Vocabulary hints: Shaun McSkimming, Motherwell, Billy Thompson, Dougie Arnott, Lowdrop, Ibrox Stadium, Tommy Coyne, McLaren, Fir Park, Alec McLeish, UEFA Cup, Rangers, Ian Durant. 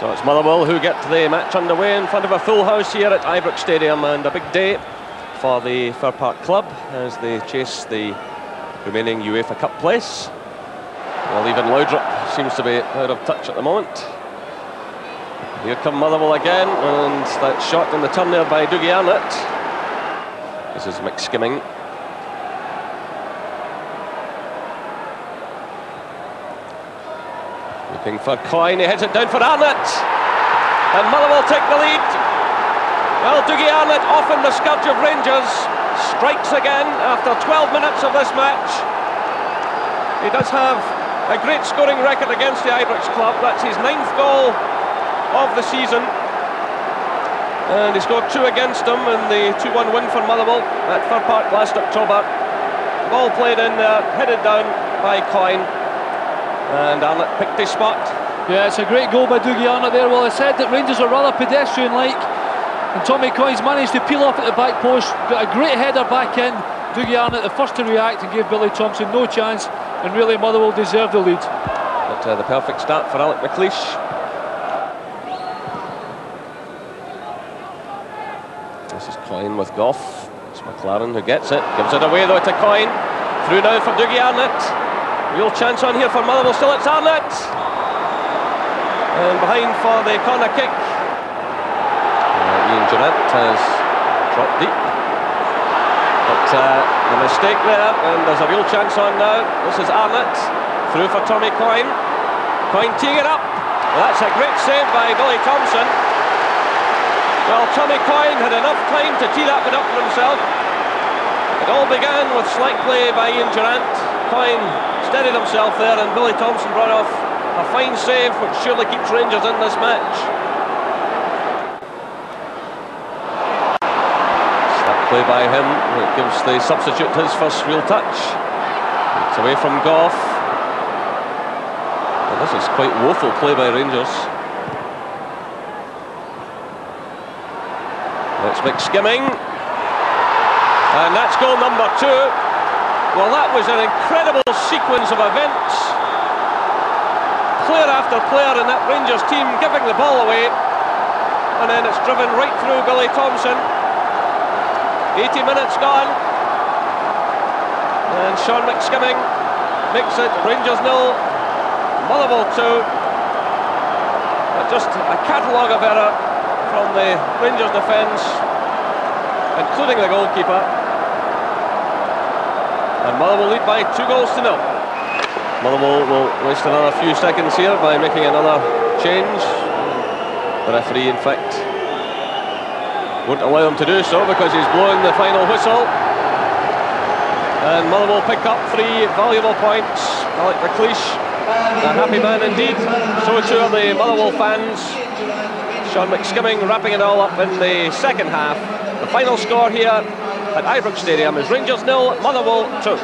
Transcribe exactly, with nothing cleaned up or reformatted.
So it's Motherwell who get the match underway in front of a full house here at Ibrox Stadium, and a big day for the Fir Park club as they chase the remaining UEFA Cup place. Well, even Lowdrop seems to be out of touch at the moment. Here come Motherwell again, and that shot in the turn there by Dougie Arnott. This is McSkimming. Looking for Coyne, he heads it down for Arnott, and Motherwell take the lead. Well, Dougie Arnott, often the scourge of Rangers, strikes again after twelve minutes of this match. He does have a great scoring record against the Ibrox club. That's his ninth goal of the season, and he scored two against them in the two one win for Motherwell at Fir Park last October. Ball played in there, headed down by Coyne, and Arnott picked his spot. Yeah, it's a great goal by Dougie Arnott there. Well, I said that Rangers are rather pedestrian-like, and Tommy Coyne's managed to peel off at the back post, got a great header back in. Dougie Arnott the first to react and gave Billy Thompson no chance, and really Motherwell deserved the lead. But uh, the perfect start for Alec McLeish. This is Coyne with Goff. It's McLaren who gets it, gives it away though to Coyne. Through now for Dougie Arnott. Real chance on here for Motherwell, still it's Arnott, and behind for the corner kick. Uh, Ian Durant has dropped deep, but uh, the mistake there, and there's a real chance on now. This is Arnott, through for Tommy Coyne. Coyne teeing it up, well, that's a great save by Billy Thompson. Well, Tommy Coyne had enough time to tee that one up for himself. It all began with slight play by Ian Durant. Coyne steadied himself there, and Billy Thompson brought off a fine save which surely keeps Rangers in this match. That play by him, it gives the substitute his first real touch. It's away from Goff. Well, this is quite woeful play by Rangers. That's McSkimming, and that's goal number two. Well, that was an incredible sequence of events. Player after player in that Rangers team giving the ball away, and then it's driven right through Billy Thompson. eighty minutes gone, and Shaun McSkimming makes it Rangers nil, Motherwell two. Just a catalogue of error from the Rangers defence, including the goalkeeper. And Motherwell lead by two goals to nil. Motherwell will waste another few seconds here by making another change. The referee, in fact, won't allow him to do so because he's blowing the final whistle. And Motherwell pick up three valuable points. Alec McLeish, a happy man indeed. So too are the Motherwell fans. Shaun McSkimming wrapping it all up in the second half. The final score here at Ibrox Stadium is Rangers nil, Motherwell two.